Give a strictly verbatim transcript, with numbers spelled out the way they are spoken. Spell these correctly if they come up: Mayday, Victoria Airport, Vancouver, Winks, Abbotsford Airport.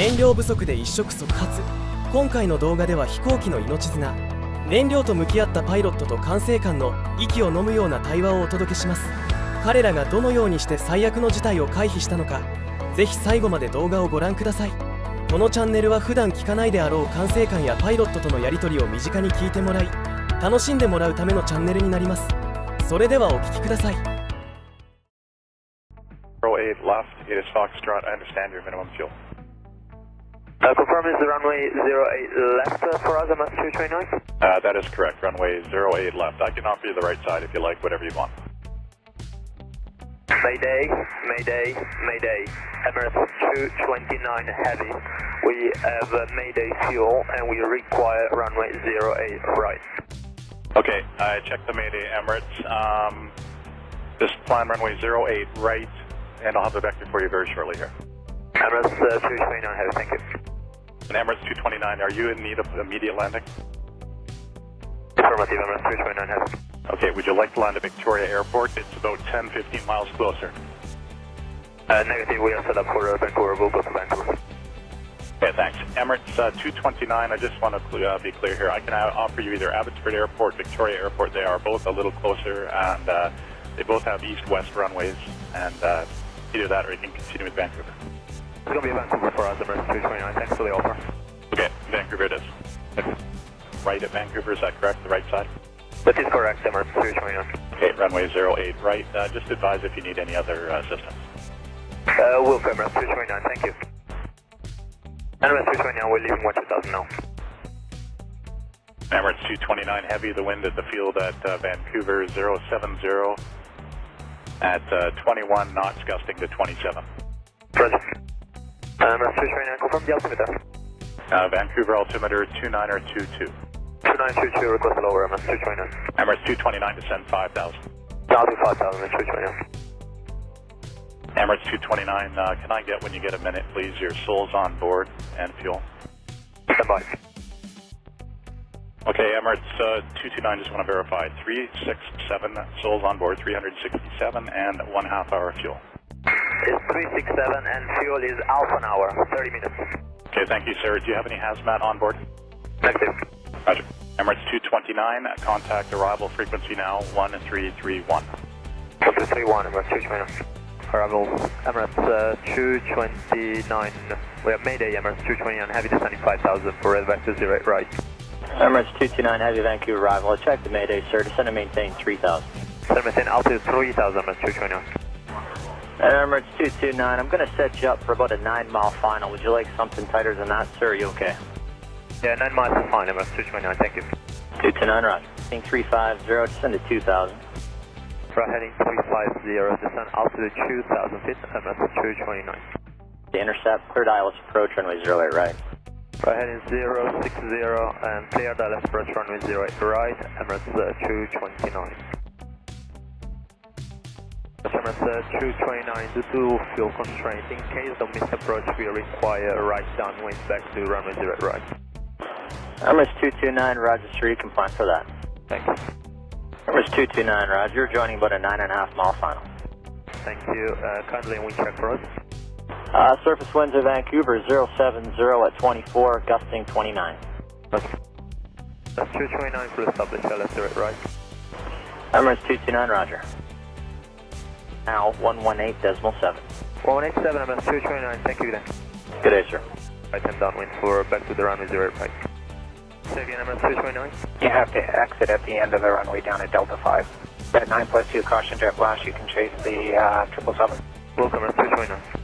燃料不足で一触即発。今回の動画では飛行機の命綱、燃料と向き合ったパイロットと管制官の息を飲むような対話をお届けします。彼らがどのようにして最悪の事態を回避したのか、ぜひ最後まで動画をご覧ください。このチャンネルは普段聞かないであろう管制官やパイロットとのやり取りを身近に聞いてもらい、楽しんでもらうためのチャンネルになります。それではお聞きください。 zero eight left, it is Foxtrot, I understand your minimum fuel. Uh, confirm is the runway zero eight left uh, for us, Emirates two twenty-nine? Uh, that is correct, runway zero eight left. I can offer you the right side if you like, whatever you want. Mayday, Mayday, Mayday, Emirates two twenty-nine heavy. We have uh, Mayday fuel and we require runway zero eight right. Okay, I checked the Mayday Emirates. Um, just plan runway zero eight right. And I'll have the vector for you very shortly here. Emirates two twenty-nine, heavy, thank you. And Emirates two twenty-nine, are you in need of immediate landing? Affirmative, Emirates two twenty-nine, heavy. Okay, would you like to land at Victoria Airport? It's about ten, fifteen miles closer. Uh, negative, we are set up for uh, Vancouver, we'll go to Vancouver. Okay, thanks. Emirates two twenty-nine, I just want to uh, be clear here. I can offer you either Abbotsford Airport, Victoria Airport. They are both a little closer, and uh, they both have east-west runways, and uh, either that or you can continue with Vancouver. It's going to be Vancouver for us, Emirates two twenty-nine. Thanks for the offer. Okay, Vancouver it is. Right at Vancouver, is that correct? The right side? That is correct, Emirates two twenty-nine. Okay, runway zero eight right. Uh, just advise if you need any other uh, assistance. Uh, we'll go, Emirates two twenty-nine. Thank you. Emirates two twenty-nine, we're leaving one two thousand now. Emirates two twenty-nine, heavy. The wind at the field at uh, Vancouver zero seven zero. At uh, twenty-one knots, gusting to twenty-seven. Roger. Emirates two twenty-nine, confirm the altimeter. Uh, Vancouver altimeter two nine two two. two nine two two, request a lower, Emirates two twenty-nine. Emirates two twenty-nine, descend five thousand. Now to five thousand, Emirates two twenty-nine. Emirates two twenty-nine, uh, can I get, when you get a minute, please, your souls on board and fuel? Stand by. Okay, Emirates two twenty-nine, just want to verify, three six seven souls on board, three hundred sixty-seven and one half hour fuel. It's three six seven and fuel is half an hour, thirty minutes. Okay, thank you, sir. Do you have any hazmat on board? Negative. Roger. Emirates two twenty-nine, contact arrival frequency now, one three three one. one three three one, Emirates two twenty-nine. Arrival, Emirates two twenty-nine, we have Mayday, Emirates two twenty-nine, heavy descending five thousand for red vector zero eight right. Emirates two twenty-nine, heavy, Vancouver arrival. I checked the Mayday, sir. Descend and maintain three thousand. Descend and maintain altitude three thousand, Emirates two twenty-nine. Emirates two twenty-nine, I'm going to set you up for about a nine mile final. Would you like something tighter than that, sir? Are you okay? Yeah, nine miles is fine, Emirates two twenty-nine, thank you. two twenty-nine, roger. Heading three five zero, descend to two thousand. For heading three five zero, descend altitude two thousand feet, Emirates two twenty-nine. The intercept, clear dial, approach runway zero eight right. Right heading zero six zero and clear the left approach runway zero eight right, Emirates two twenty-nine. Emirates two twenty-nine, due to fuel constraint, in case of missed approach, we require right downwind back to runway zero eight right. Emirates two twenty-nine, roger, sir, you can plan for that. Thank you. Emirates two twenty-nine, roger, joining about a nine point five mile final. Thank you, uh, kindly wind check for us. Uh, surface winds of Vancouver zero seven zero at twenty-four, gusting twenty-nine. Emirates two twenty-nine, for establish L F direct right. Emirates two twenty-nine, roger. Now one one eight decimal seven. one one eight seven, Emirates two twenty-nine, thank you then. Good day, sir. Right hand downwind for back to the runway zero right. Say again, Emirates two twenty-nine. You have to exit at the end of the runway down at Delta five. At nine plus two, caution jet flash, you can chase the uh, triple seven. Welcome, Emirates two twenty-nine.